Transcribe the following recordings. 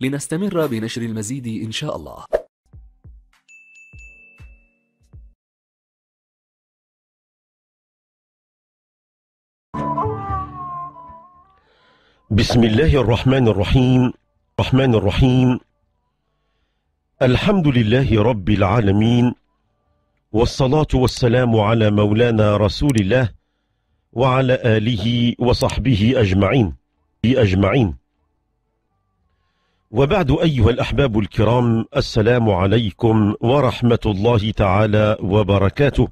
لنستمر بنشر المزيد إن شاء الله. بسم الله الرحمن الرحيم. الحمد لله رب العالمين، والصلاة والسلام على مولانا رسول الله وعلى آله وصحبه أجمعين. وبعد، أيها الأحباب الكرام، السلام عليكم ورحمة الله تعالى وبركاته.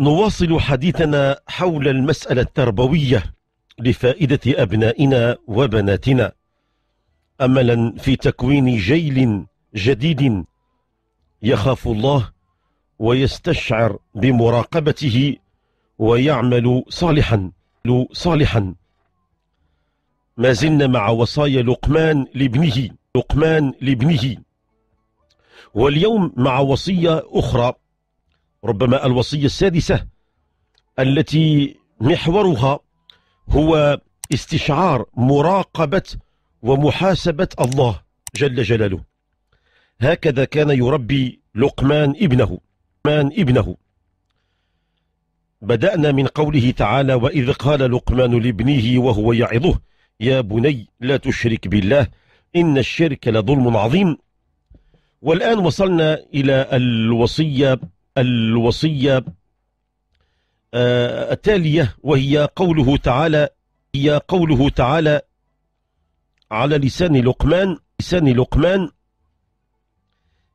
نواصل حديثنا حول المسألة التربوية لفائدة أبنائنا وبناتنا، أملا في تكوين جيل جديد يخاف الله ويستشعر بمراقبته ويعمل صالحا. ما زلنا مع وصايا لقمان لابنه، واليوم مع وصية أخرى، ربما الوصية السادسة، التي محورها هو استشعار مراقبة ومحاسبة الله جل جلاله. هكذا كان يربي لقمان ابنه. بدأنا من قوله تعالى: وإذ قال لقمان لابنه وهو يعظه يا بني لا تشرك بالله إن الشرك لظلم عظيم. والآن وصلنا إلى الوصية التالية، وهي قوله تعالى على لسان لقمان: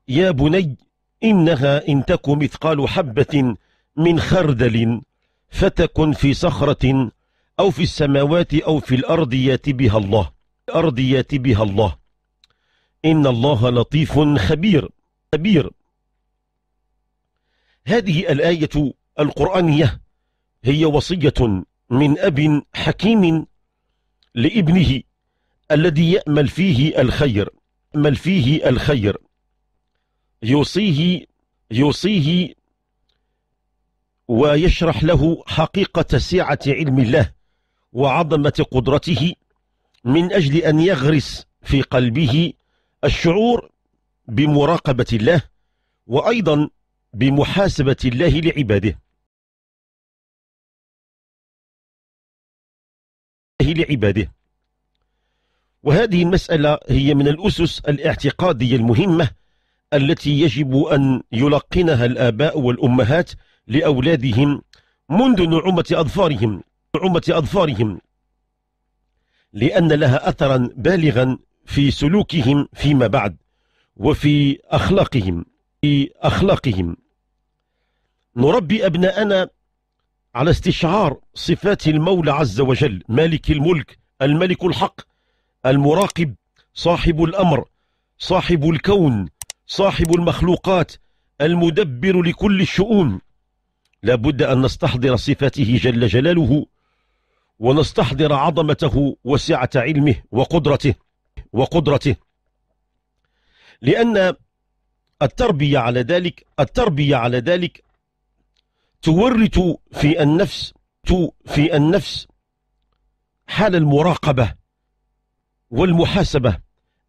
يا بني إنها إن تك مثقال حبة من خردل فتكن في صخرة أو في السماوات أو في الأرض يأت بها الله إن الله لطيف خبير. هذه الآية القرآنية هي وصية من أب حكيم لابنه الذي يأمل فيه الخير، يوصيه ويشرح له حقيقة سعة علم الله وعظمة قدرته، من أجل أن يغرس في قلبه الشعور بمراقبة الله، وأيضا بمحاسبة الله لعباده. وهذه المسألة هي من الأسس الاعتقادية المهمة التي يجب أن يلقنها الآباء والأمهات لأولادهم منذ نعومة أظفارهم، لأن لها أثرا بالغا في سلوكهم فيما بعد وفي أخلاقهم. نربي أبناءنا على استشعار صفات المولى عز وجل، مالك الملك، الملك الحق، المراقب، صاحب الأمر، صاحب الكون، صاحب المخلوقات، المدبر لكل الشؤون. لا بد أن نستحضر صفاته جل جلاله، ونستحضر عظمته وسعة علمه وقدرته، لأن التربية على ذلك تورث في النفس حال المراقبة والمحاسبة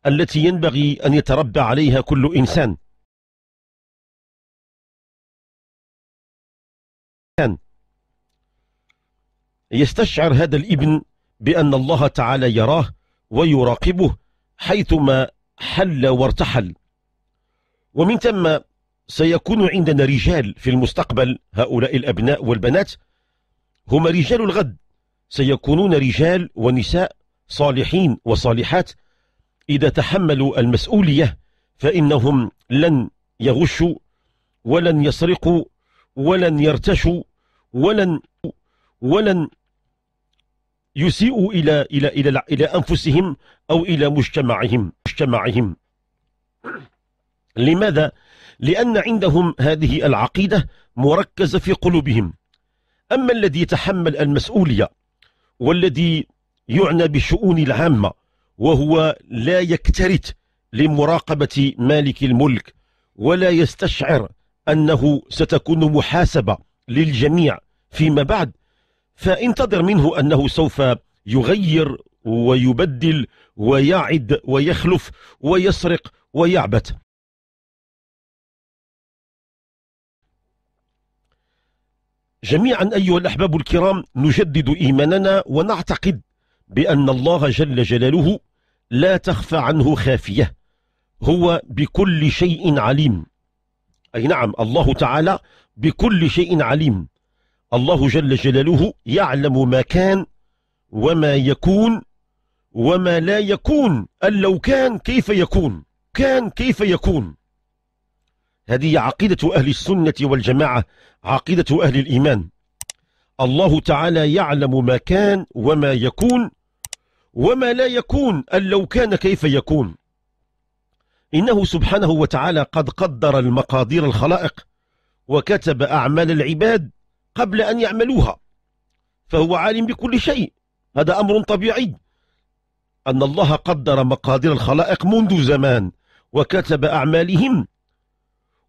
التي ينبغي أن يتربى عليها كل إنسان. يستشعر هذا الابن بأن الله تعالى يراه ويراقبه حيثما حل وارتحل، ومن ثم سيكون عندنا رجال في المستقبل. هؤلاء الأبناء والبنات هم رجال الغد، سيكونون رجال ونساء صالحين وصالحات. إذا تحملوا المسؤولية فإنهم لن يغشوا ولن يسرقوا ولن يرتشوا ولن يسيء إلى أنفسهم أو إلى مجتمعهم. لماذا؟ لأن عندهم هذه العقيدة مركزة في قلوبهم. أما الذي يتحمل المسؤولية والذي يعنى بالشؤون العامة وهو لا يكترث لمراقبة مالك الملك ولا يستشعر أنه ستكون محاسبة للجميع فيما بعد، فانتظر منه أنه سوف يغير ويبدل ويعد ويخلف ويسرق ويعبث. جميعا أيها الأحباب الكرام، نجدد إيماننا ونعتقد بأن الله جل جلاله لا تخفى عنه خافية، هو بكل شيء عليم. أي نعم، الله تعالى بكل شيء عليم. الله جل جلاله يعلم ما كان وما يكون وما لا يكون، أن لو كان كيف يكون، كان كيف يكون. هذه عقيدة أهل السنة والجماعة، عقيدة أهل الإيمان. الله تعالى يعلم ما كان وما يكون وما لا يكون، أن لو كان كيف يكون. إنه سبحانه وتعالى قد قدر المقادير الخلائق وكتب أعمال العباد قبل أن يعملوها، فهو عالم بكل شيء. هذا أمر طبيعي، أن الله قدر مقادير الخلائق منذ زمان وكتب أعمالهم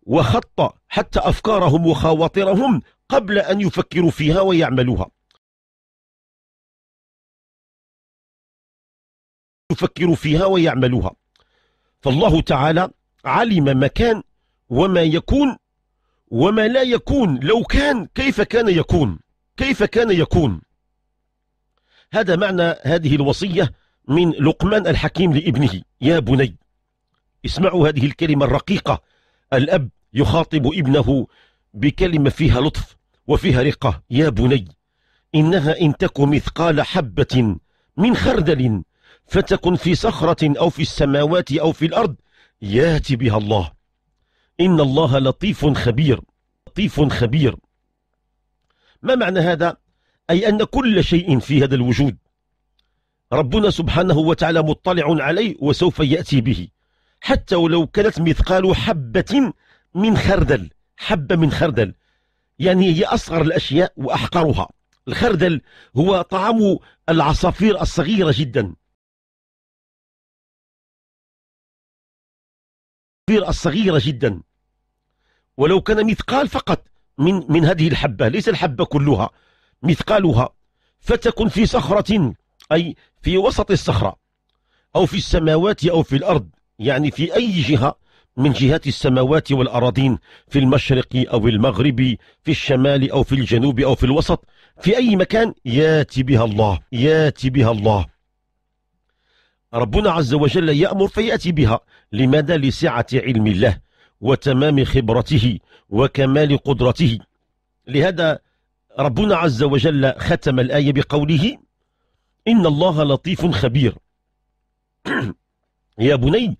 وخط حتى أفكارهم وخواطرهم قبل أن يفكروا فيها ويعملوها. فالله تعالى علم ما كان وما يكون وما لا يكون، لو كان كيف كان يكون، هذا معنى هذه الوصية من لقمان الحكيم لابنه. يا بني، اسمعوا هذه الكلمة الرقيقة. الأب يخاطب ابنه بكلمة فيها لطف وفيها رقة. يا بني، إنها إن تك مثقال حبة من خردل فتكن في صخرة أو في السماوات أو في الأرض يأتي بها الله، إن الله لطيف خبير. ما معنى هذا؟ أي أن كل شيء في هذا الوجود ربنا سبحانه وتعالى مطلع عليه وسوف يأتي به، حتى ولو كانت مثقال حبة من خردل. حبة من خردل يعني هي أصغر الأشياء وأحقرها. الخردل هو طعام العصافير الصغيرة جدا، ولو كان مثقال فقط من هذه الحبة، ليس الحبة كلها، مثقالها، فتكن في صخرة، أي في وسط الصخرة، أو في السماوات أو في الأرض، يعني في أي جهة من جهات السماوات والأراضين، في المشرق أو المغرب، في الشمال أو في الجنوب أو في الوسط، في أي مكان يأتي بها الله. ربنا عز وجل يأمر فيأتي بها. لماذا؟ لسعة علم الله وتمام خبرته وكمال قدرته. لهذا ربنا عز وجل ختم الآية بقوله إن الله لطيف خبير. يا بني،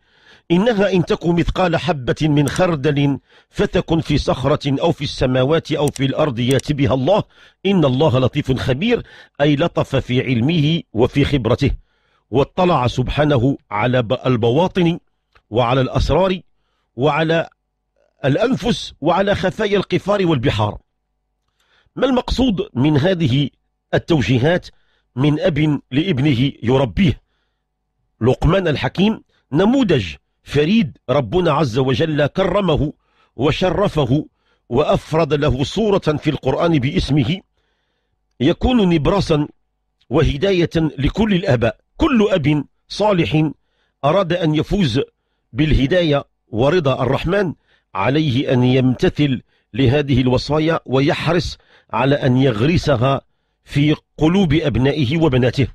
إنها إن تك مثقال حبة من خردل فتكن في صخرة أو في السماوات أو في الأرض يأتي بها الله، إن الله لطيف خبير، أي لطف في علمه وفي خبرته، واطلع سبحانه على البواطن وعلى الأسرار وعلى الأنفس وعلى خفايا القفار والبحار. ما المقصود من هذه التوجيهات من أب لابنه يربيه؟ لقمان الحكيم نموذج فريد، ربنا عز وجل كرمه وشرفه وأفرد له صورة في القرآن باسمه، يكون نبراسا وهداية لكل الآباء. كل أب صالح أراد أن يفوز بالهداية ورضا الرحمن عليه أن يمتثل لهذه الوصايا ويحرص على أن يغرسها في قلوب أبنائه وبناته.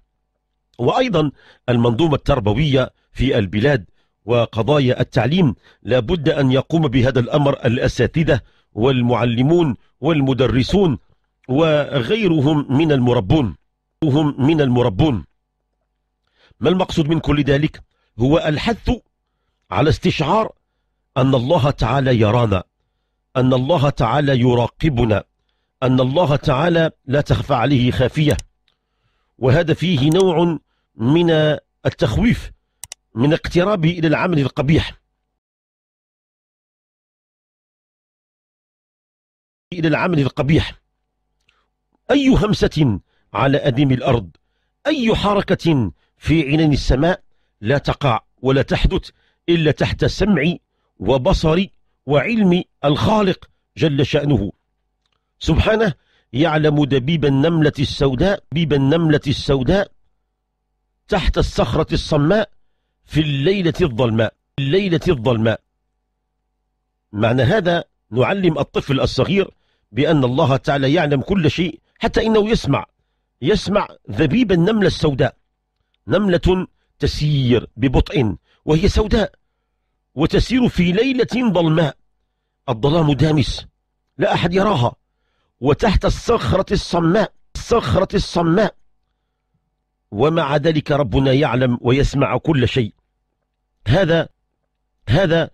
وأيضا المنظومة التربوية في البلاد وقضايا التعليم لابد أن يقوم بهذا الأمر الأساتذة والمعلمون والمدرسون وغيرهم من المربون. ما المقصود من كل ذلك؟ هو الحث على استشعار أن الله تعالى يرانا، أن الله تعالى يراقبنا، أن الله تعالى لا تخفى عليه خافية، وهذا فيه نوع من التخويف من اقترابه إلى العمل القبيح أي همسة على أديم الأرض، أي حركة في عنان السماء لا تقع ولا تحدث إلا تحت سمعي وبصري وعلمي الخالق جل شأنه سبحانه. يعلم دبيب النملة السوداء تحت الصخرة الصماء في الليلة الظلماء معنى هذا نعلم الطفل الصغير بأن الله تعالى يعلم كل شيء، حتى إنه يسمع ذبيب النملة السوداء. نملة تسير ببطء وهي سوداء وتسير في ليلة ظلماء، الظلام دامس لا أحد يراها، وتحت الصخرة الصماء ومع ذلك ربنا يعلم ويسمع كل شيء. هذا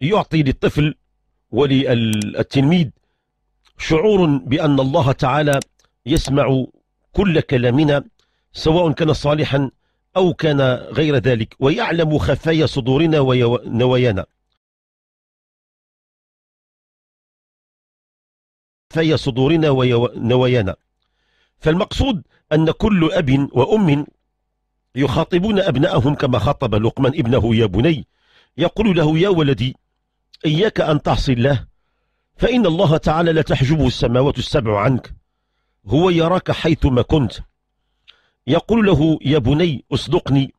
يعطي للطفل وللتلميذ شعور بأن الله تعالى يسمع كل كلامنا سواء كان صالحا أو كان غير ذلك، ويعلم خفايا صدورنا ونوايانا فالمقصود أن كل أب وأم يخاطبون أبنائهم كما خاطب لقمان ابنه: يا بني، يقول له: يا ولدي، إياك أن تعصي الله، فإن الله تعالى لا تحجبه السماوات السبع عنك، هو يراك حيثما كنت. يقول له: يا بني، اصدقني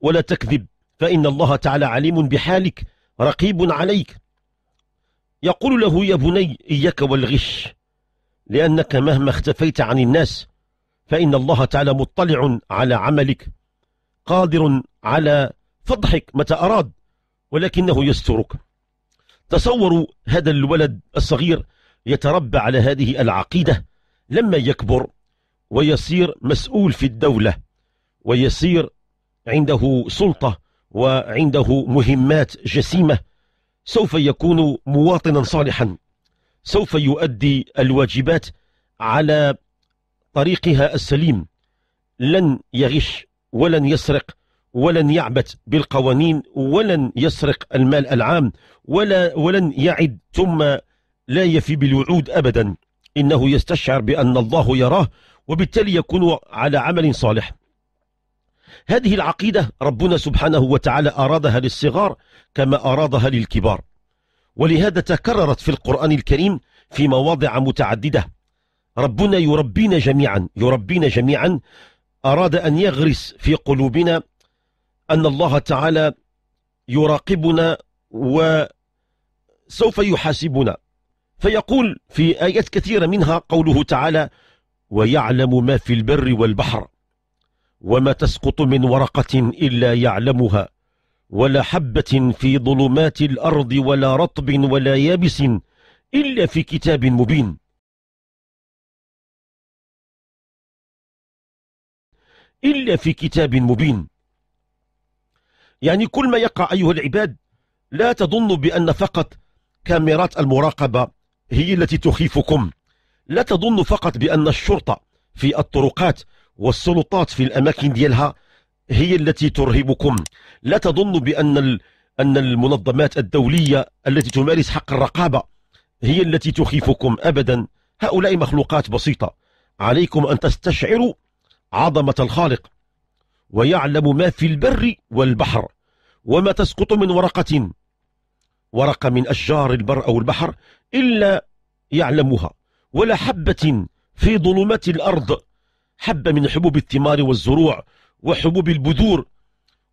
ولا تكذب، فإن الله تعالى عليم بحالك رقيب عليك. يقول له: يا بني، إياك والغش، لأنك مهما اختفيت عن الناس فإن الله تعالى مطلع على عملك، قادر على فضحك متى أراد، ولكنه يسترك. تصوروا هذا الولد الصغير يتربى على هذه العقيدة لما يكبر ويصير مسؤول في الدولة، ويصير عنده سلطة وعنده مهمات جسيمة، سوف يكون مواطنا صالحا، سوف يؤدي الواجبات على طريقها السليم، لن يغش ولن يسرق ولن يعبث بالقوانين، ولن يسرق المال العام، ولن يعد ثم لا يفي بالوعود أبدا. إنه يستشعر بأن الله يراه، وبالتالي يكون على عمل صالح. هذه العقيدة ربنا سبحانه وتعالى أرادها للصغار كما أرادها للكبار، ولهذا تكررت في القرآن الكريم في مواضع متعددة. ربنا يربينا جميعا أراد أن يغرس في قلوبنا أن الله تعالى يراقبنا وسوف يحاسبنا، فيقول في آيات كثيرة منها قوله تعالى: ويعلم ما في البر والبحر وما تسقط من ورقة إلا يعلمها ولا حبة في ظلمات الأرض ولا رطب ولا يابس إلا في كتاب مبين. يعني كل ما يقع أيها العباد لا تظنوا بأن فقط كاميرات المراقبة هي التي تخيفكم، لا تظنوا فقط بأن الشرطة في الطرقات والسلطات في الأماكن ديالها هي التي ترهبكم، لا تظنوا بأن المنظمات الدولية التي تمارس حق الرقابة هي التي تخيفكم أبدا. هؤلاء مخلوقات بسيطة، عليكم أن تستشعروا عظمة الخالق. ويعلم ما في البر والبحر وما تسقط من ورقة، ورقة من أشجار البر أو البحر، إلا يعلمها، ولا حبة في ظلمات الأرض، حبة من حبوب الثمار والزروع وحبوب البذور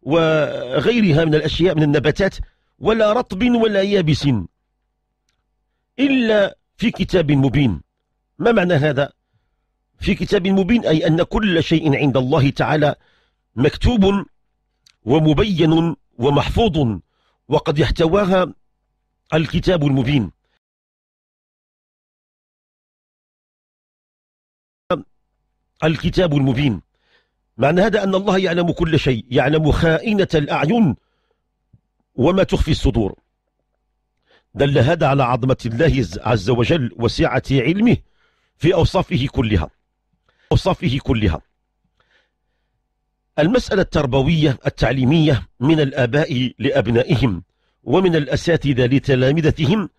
وغيرها من الأشياء من النباتات، ولا رطب ولا يابس إلا في كتاب مبين. ما معنى هذا؟ في كتاب مبين أي أن كل شيء عند الله تعالى مكتوب ومبين ومحفوظ، وقد يحتواها الكتاب المبين. معنى هذا أن الله يعلم كل شيء، يعلم خائنة الأعين وما تخفي الصدور. دل هذا على عظمة الله عز وجل وسعة علمه في أوصافه كلها. أوصافه كلها. المسألة التربوية التعليمية من الآباء لأبنائهم ومن الأساتذة لتلامذتهم،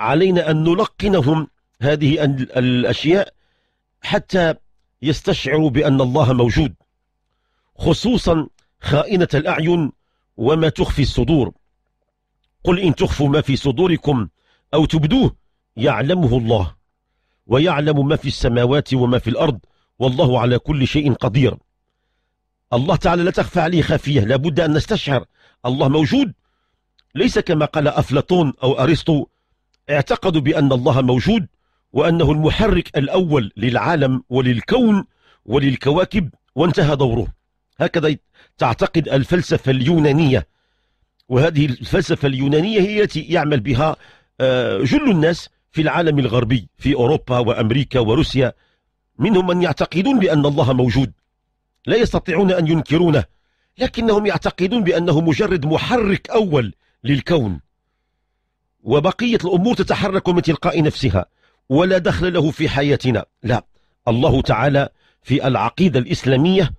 علينا أن نلقنهم هذه الأشياء حتى يستشعروا بأن الله موجود، خصوصا خائنة الأعين وما تخفي الصدور. قل إن تخفوا ما في صدوركم أو تبدوه يعلمه الله، ويعلم ما في السماوات وما في الأرض، والله على كل شيء قدير. الله تعالى لا تخفى عليه خافية، لابد أن نستشعر الله موجود. ليس كما قال أفلاطون أو أرسطو، اعتقدوا بأن الله موجود وأنه المحرك الأول للعالم وللكون وللكواكب وانتهى دوره. هكذا تعتقد الفلسفة اليونانية، وهذه الفلسفة اليونانية هي التي يعمل بها جل الناس في العالم الغربي، في أوروبا وأمريكا وروسيا. منهم من يعتقدون بأن الله موجود، لا يستطيعون أن ينكرونه، لكنهم يعتقدون بأنه مجرد محرك أول للكون، وبقية الأمور تتحرك من تلقاء نفسها ولا دخل له في حياتنا. لا، الله تعالى في العقيدة الإسلامية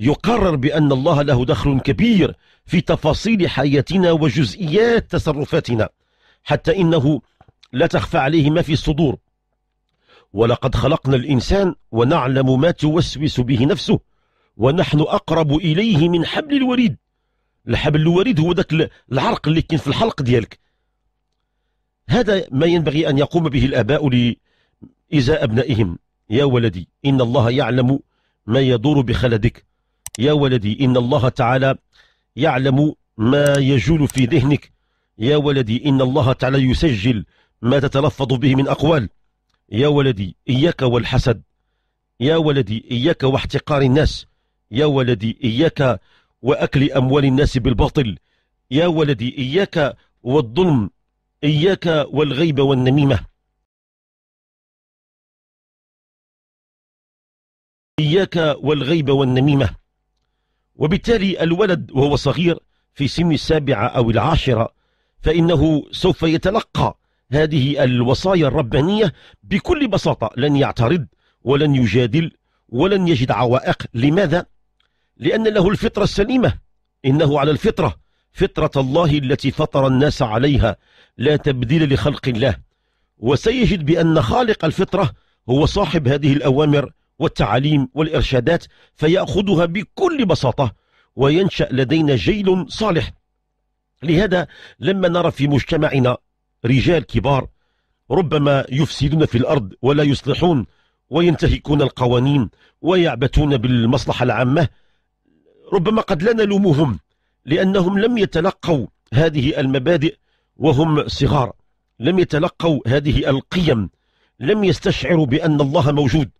يقرر بأن الله له دخل كبير في تفاصيل حياتنا وجزئيات تصرفاتنا، حتى إنه لا تخفى عليه ما في الصدور. ولقد خلقنا الإنسان ونعلم ما توسوس به نفسه ونحن أقرب إليه من حبل الوريد. الحبل الوريد هو ذاك العرق اللي كان في الحلق ديالك. هذا ما ينبغي أن يقوم به الآباء لإزاء أبنائهم. يا ولدي إن الله يعلم ما يدور بخلدك، يا ولدي إن الله تعالى يعلم ما يجول في ذهنك، يا ولدي إن الله تعالى يسجل ما تتلفظ به من أقوال، يا ولدي إياك والحسد، يا ولدي إياك واحتقار الناس، يا ولدي إياك وأكل أموال الناس بالباطل، يا ولدي إياك والظلم، إياك والغيبة والنميمة، إياك والغيبة والنميمة. وبالتالي الولد وهو صغير في سن 7 أو 10 فإنه سوف يتلقى هذه الوصايا الربانية بكل بساطة، لن يعترض ولن يجادل ولن يجد عوائق. لماذا؟ لأن له الفطرة السليمة، إنه على الفطرة، فطرة الله التي فطر الناس عليها، لا تبديل لخلق الله. وسيجد بأن خالق الفطرة هو صاحب هذه الأوامر والتعاليم والإرشادات، فيأخذها بكل بساطة وينشأ لدينا جيل صالح. لهذا لما نرى في مجتمعنا رجال كبار ربما يفسدون في الأرض ولا يصلحون وينتهكون القوانين ويعبثون بالمصلحة العامة، ربما قد لا نلومهم لأنهم لم يتلقوا هذه المبادئ وهم صغار، لم يتلقوا هذه القيم، لم يستشعروا بأن الله موجود،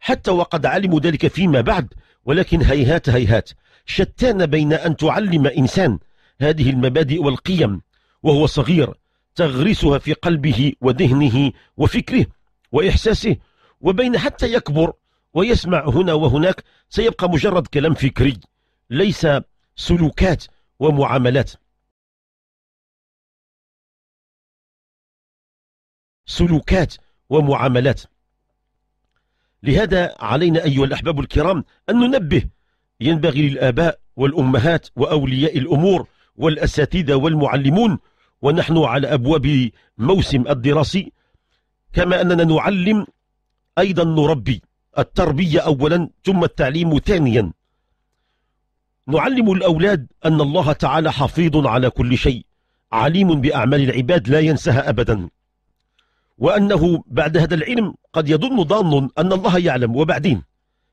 حتى وقد علموا ذلك فيما بعد. ولكن هيهات هيهات، شتان بين أن تعلم إنسان هذه المبادئ والقيم وهو صغير تغرسها في قلبه وذهنه وفكره وإحساسه، وبين حتى يكبر ويسمع هنا وهناك سيبقى مجرد كلام فكري ليس سلوكات ومعاملات. سلوكات ومعاملات. لهذا علينا أيها الأحباب الكرام أن ننبه، ينبغي للآباء والأمهات وأولياء الأمور والأساتذة والمعلمون، ونحن على أبواب موسم الدراسي، كما أننا نعلم أيضا نربي. التربية أولا ثم التعليم ثانيا. نعلم الأولاد أن الله تعالى حفيظ على كل شيء، عليم بأعمال العباد لا ينساها أبدا، وأنه بعد هذا العلم قد يظن ظان أن الله يعلم وبعدين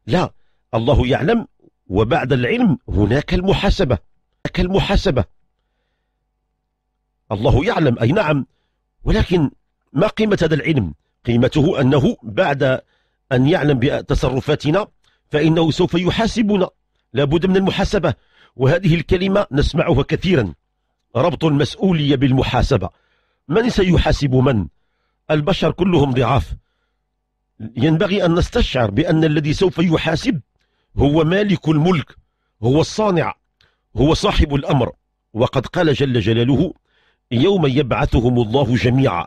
لا، الله يعلم وبعد العلم هناك المحاسبة. الله يعلم أي نعم، ولكن ما قيمة هذا العلم؟ قيمته أنه بعد أن يعلم بتصرفاتنا فإنه سوف يحاسبنا، لابد من المحاسبة. وهذه الكلمة نسمعها كثيرا، ربط المسؤولية بالمحاسبة. من سيحاسب من؟ البشر كلهم ضعاف. ينبغي أن نستشعر بأن الذي سوف يحاسب هو مالك الملك، هو الصانع، هو صاحب الأمر. وقد قال جل جلاله يوم يبعثهم الله جميعا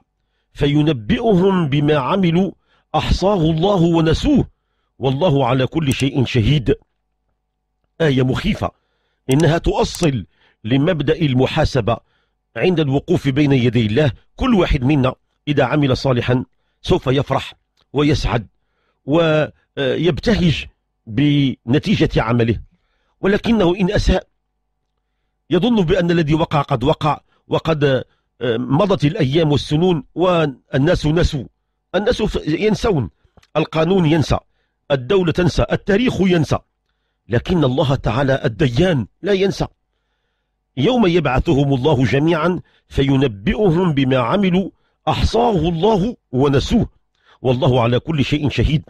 فينبئهم بما عملوا أحصاه الله ونسوه والله على كل شيء شهيد. آية مخيفة، إنها تؤصل لمبدأ المحاسبة عند الوقوف بين يدي الله. كل واحد منا إذا عمل صالحا سوف يفرح ويسعد ويبتهج بنتيجة عمله، ولكنه إن أساء يظن بأن الذي وقع قد وقع وقد مضت الأيام والسنون والناس نسوا. الناس ينسون، القانون ينسى، الدولة تنسى، التاريخ ينسى، لكن الله تعالى الديان لا ينسى. يوم يبعثهم الله جميعا فينبئهم بما عملوا أحصاه الله ونسوه، والله على كل شيء شهيد.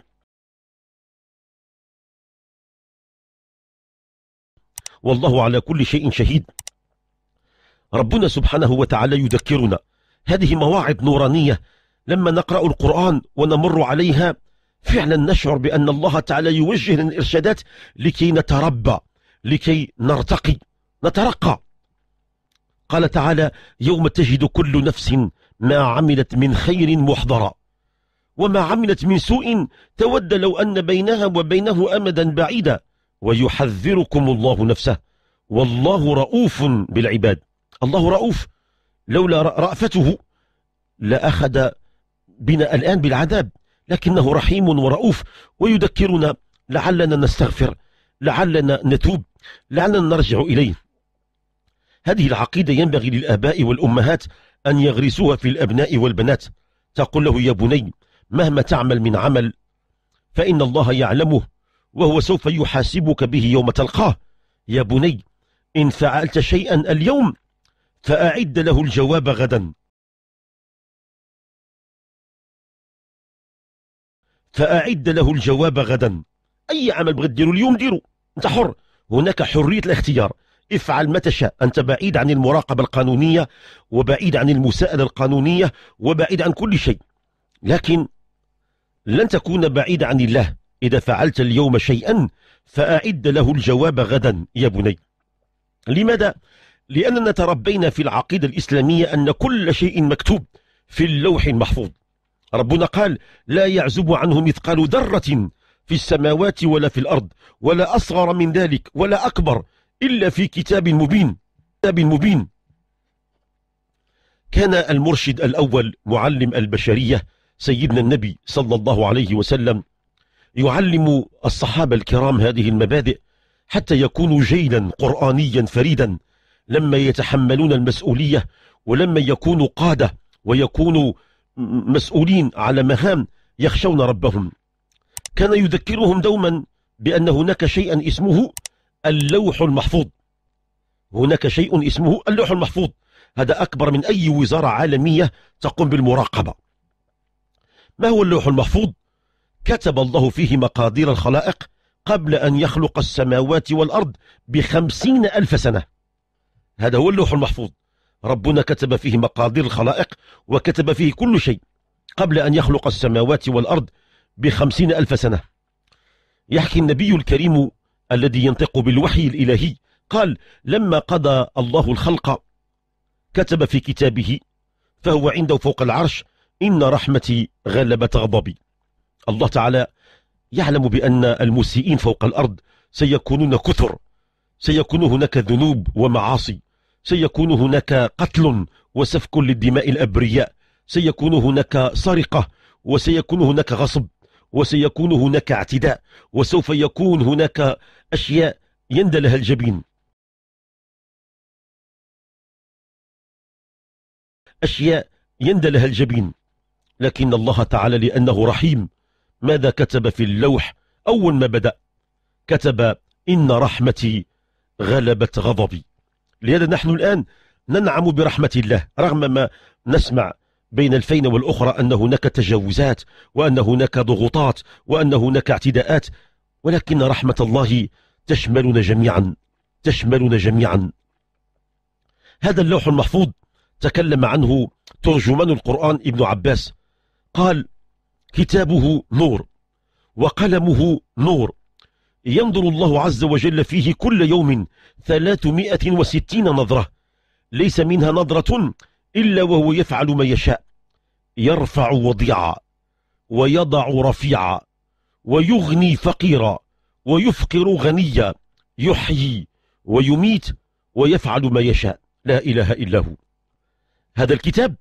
والله على كل شيء شهيد. ربنا سبحانه وتعالى يذكرنا، هذه مواعظ نورانية لما نقرأ القرآن ونمر عليها فعلا نشعر بأن الله تعالى يوجه لنا الإرشادات لكي نتربى، لكي نرتقي، نترقى. قال تعالى: يوم تجد كل نفس ما عملت من خير محضرا وما عملت من سوء تود لو أن بينها وبينه أمدا بعيدا ويحذركم الله نفسه والله رؤوف بالعباد. الله رؤوف، لولا رأفته لأخذ بنا الآن بالعذاب، لكنه رحيم ورؤوف ويذكرنا لعلنا نستغفر، لعلنا نتوب، لعلنا نرجع إليه. هذه العقيدة ينبغي للآباء والأمهات أن يغرسوها في الأبناء والبنات. تقول له: يا بني، مهما تعمل من عمل فإن الله يعلمه وهو سوف يحاسبك به يوم تلقاه. يا بني، إن فعلت شيئا اليوم فأعد له الجواب غدا، فأعد له الجواب غدا. أي عمل بغيت ديرو اليوم ديرو، أنت حر، هناك حرية الاختيار، افعل ما تشاء. أنت بعيد عن المراقبة القانونية وبعيد عن المساءلة القانونية وبعيد عن كل شيء، لكن لن تكون بعيد عن الله. إذا فعلت اليوم شيئا فأعد له الجواب غدا يا بني. لماذا؟ لأننا تربينا في العقيدة الإسلامية أن كل شيء مكتوب في اللوح المحفوظ. ربنا قال: لا يعزب عنه مثقال ذرة في السماوات ولا في الأرض ولا أصغر من ذلك ولا أكبر إلا في كتاب مبين. كتاب مبين. كان المرشد الأول معلم البشرية سيدنا النبي صلى الله عليه وسلم يعلم الصحابة الكرام هذه المبادئ حتى يكونوا جيلا قرآنيا فريدا لما يتحملون المسؤولية ولما يكونوا قادة ويكونوا مسؤولين على مهام يخشون ربهم. كان يذكرهم دوما بأن هناك شيئا اسمه اللوح المحفوظ. هناك شيء اسمه اللوح المحفوظ، هذا أكبر من أي وزارة عالمية تقوم بالمراقبة. ما هو اللوح المحفوظ؟ كتب الله فيه مقادير الخلائق قبل أن يخلق السماوات والأرض ب50,000 سنة. هذا هو اللوح المحفوظ. ربنا كتب فيه مقادير الخلائق وكتب فيه كل شيء قبل أن يخلق السماوات والأرض ب50,000 سنة. يحكي النبي الكريم الذي ينطق بالوحي الإلهي قال: لما قضى الله الخلق كتب في كتابه فهو عنده فوق العرش إن رحمتي غلبت غضبي. الله تعالى يعلم بأن المسيئين فوق الأرض سيكونون كثر، سيكون هناك ذنوب ومعاصي، سيكون هناك قتل وسفك للدماء الأبرياء، سيكون هناك سرقة، وسيكون هناك غصب، وسيكون هناك اعتداء، وسوف يكون هناك أشياء يندى لها الجبين، أشياء يندى لها الجبين، لكن الله تعالى لأنه رحيم ماذا كتب في اللوح؟ أول ما بدأ كتب إن رحمتي غلبت غضبي. لهذا نحن الآن ننعم برحمة الله رغم ما نسمع بين الفين والأخرى أن هناك تجاوزات وأن هناك ضغوطات وأن هناك اعتداءات، ولكن رحمة الله تشملنا جميعا، تشملنا جميعا. هذا اللوح المحفوظ تكلم عنه ترجمان القرآن ابن عباس، قال: كتابه نور وقلمه نور ينظر الله عز وجل فيه كل يوم 360 نظرة ليس منها نظرة إلا وهو يفعل ما يشاء، يرفع وضيعا ويضع رفيعا ويغني فقيرا ويفقر غنيا، يحيي ويميت ويفعل ما يشاء، لا إله إلا هو. هذا الكتاب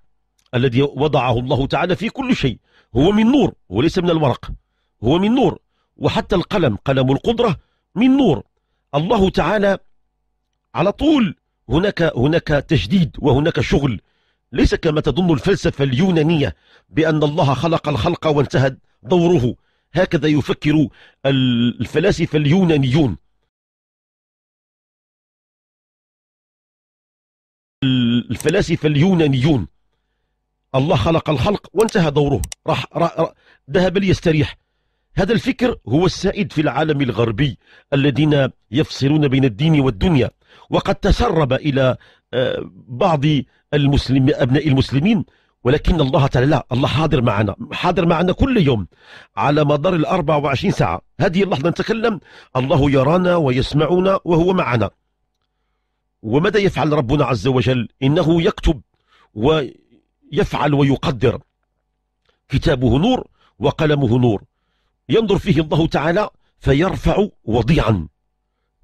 الذي وضعه الله تعالى في كل شيء هو من نور وليس من الورق، هو من نور، وحتى القلم قلم القدرة من نور. الله تعالى على طول هناك تجديد وهناك شغل، ليس كما تظن الفلسفة اليونانية بأن الله خلق الخلق وانتهى دوره، هكذا يفكر الفلاسفة اليونانيون. الله خلق الخلق وانتهى دوره، راح ذهب ليستريح. هذا الفكر هو السائد في العالم الغربي الذين يفصلون بين الدين والدنيا، وقد تسرب إلى بعض أبناء المسلمين، ولكن الله تعالى لا، الله حاضر معنا، حاضر معنا كل يوم على مدار ال24 ساعة. هذه اللحظة نتكلم الله يرانا ويسمعنا وهو معنا. وماذا يفعل ربنا عز وجل؟ إنه يكتب ويفعل ويقدر. كتابه نور وقلمه نور، ينظر فيه الله تعالى فيرفع وضيعا.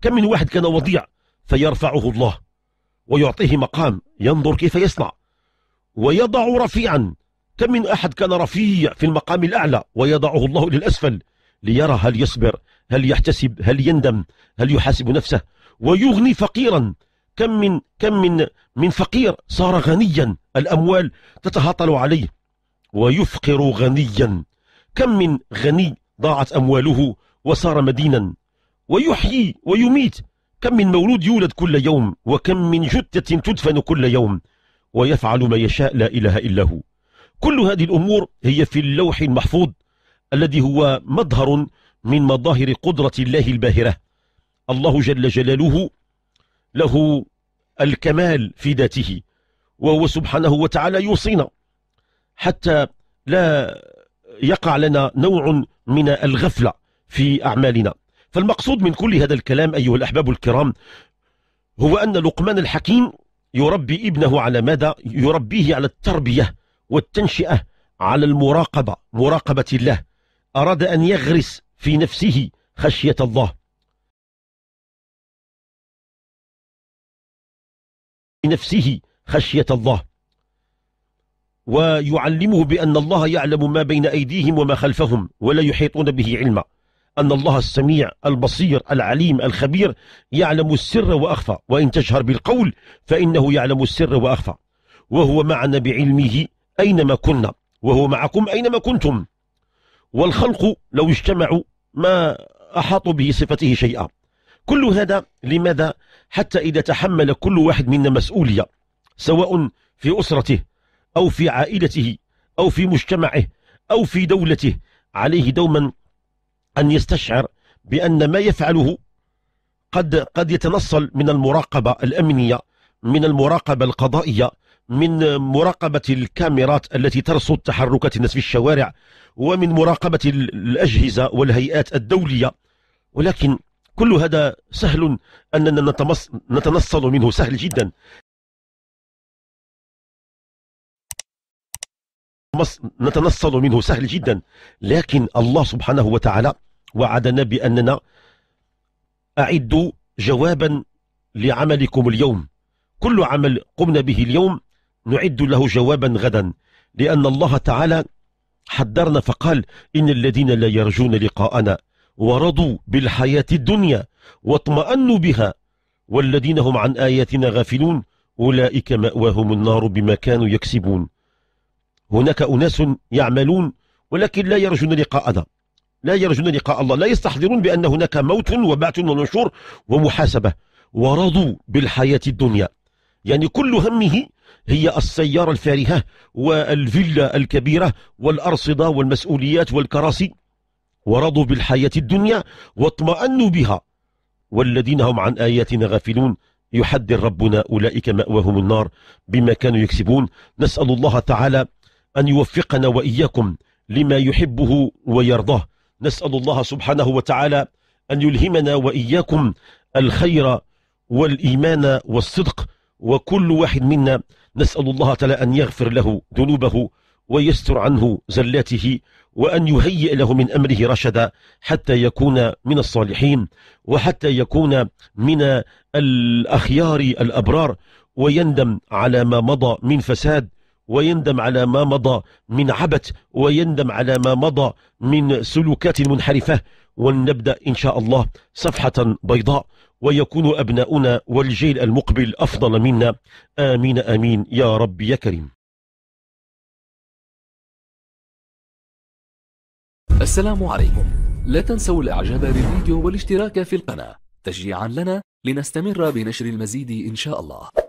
كم من واحد كان وضيع فيرفعه الله ويعطيه مقام، ينظر كيف يصنع، ويضع رفيعا. كم من أحد كان رفيع في المقام الأعلى ويضعه الله للأسفل ليرى هل يصبر، هل يحتسب، هل يندم، هل يحاسب نفسه. ويغني فقيرا، كم من فقير صار غنيا، الأموال تتهطل عليه. ويفقر غنيا، كم من غني ضاعت أمواله وصار مدينا. ويحيي ويميت، كم من مولود يولد كل يوم، وكم من جثة تدفن كل يوم. ويفعل ما يشاء، لا إله إلا هو. كل هذه الأمور هي في اللوح المحفوظ الذي هو مظهر من مظاهر قدرة الله الباهرة. الله جل جلاله له الكمال في ذاته، وهو سبحانه وتعالى يوصينا حتى لا يقع لنا نوع من الغفلة في أعمالنا. فالمقصود من كل هذا الكلام أيها الأحباب الكرام هو أن لقمان الحكيم يربي ابنه على ماذا؟ يربيه على التربية والتنشئة، على المراقبة، مراقبة الله. أراد أن يغرس في نفسه خشية الله، ويعلمه بأن الله يعلم ما بين أيديهم وما خلفهم ولا يحيطون به علما، أن الله السميع البصير العليم الخبير يعلم السر وأخفى، وإن تجهر بالقول فإنه يعلم السر وأخفى، وهو معنا بعلمه أينما كنا، وهو معكم أينما كنتم. والخلق لو اجتمعوا ما أحاطوا به صفته شيئا. كل هذا لماذا؟ حتى إذا تحمل كل واحد منا مسؤولية، سواء في أسرته أو في عائلته أو في مجتمعه أو في دولته، عليه دوما أن يستشعر بأن ما يفعله قد يتنصل من المراقبة الأمنية، من المراقبة القضائية، من مراقبة الكاميرات التي ترصد تحركات الناس في الشوارع، ومن مراقبة الأجهزة والهيئات الدولية. ولكن كل هذا سهل أننا نتنصل منه، سهل جدا لكن الله سبحانه وتعالى وعدنا بأننا أعدوا جوابا لعملكم اليوم. كل عمل قمنا به اليوم نعد له جوابا غدا، لأن الله تعالى حذرنا فقال إن الذين لا يرجون لقاءنا ورضوا بالحياة الدنيا واطمأنوا بها والذين هم عن آياتنا غافلون أولئك مأواهم النار بما كانوا يكسبون. هناك أناس يعملون ولكن لا يرجون لقاءنا، لا يرجون لقاء الله، لا يستحضرون بأن هناك موت وبعث ونشور ومحاسبة. ورضوا بالحياة الدنيا، يعني كل همه هي السيارة الفارهة والفيلا الكبيرة والأرصدة والمسؤوليات والكراسي. ورضوا بالحياة الدنيا واطمأنوا بها والذين هم عن آياتنا غافلون، يحذر ربنا أولئك مأواهم النار بما كانوا يكسبون. نسأل الله تعالى أن يوفقنا وإياكم لما يحبه ويرضاه، نسأل الله سبحانه وتعالى أن يلهمنا وإياكم الخير والإيمان والصدق. وكل واحد منا نسأل الله تعالى أن يغفر له ذنوبه ويستر عنه زلاته، وأن يهيئ له من أمره رشدا حتى يكون من الصالحين وحتى يكون من الأخيار الأبرار، ويندم على ما مضى من فساد، ويندم على ما مضى من عبث، ويندم على ما مضى من سلوكات منحرفة. ونبدأ إن شاء الله صفحة بيضاء، ويكون أبناؤنا والجيل المقبل أفضل منا. آمين آمين يا رب يا كريم. السلام عليكم، لا تنسوا الإعجاب بالفيديو والاشتراك في القناة تشجيعا لنا لنستمر بنشر المزيد إن شاء الله.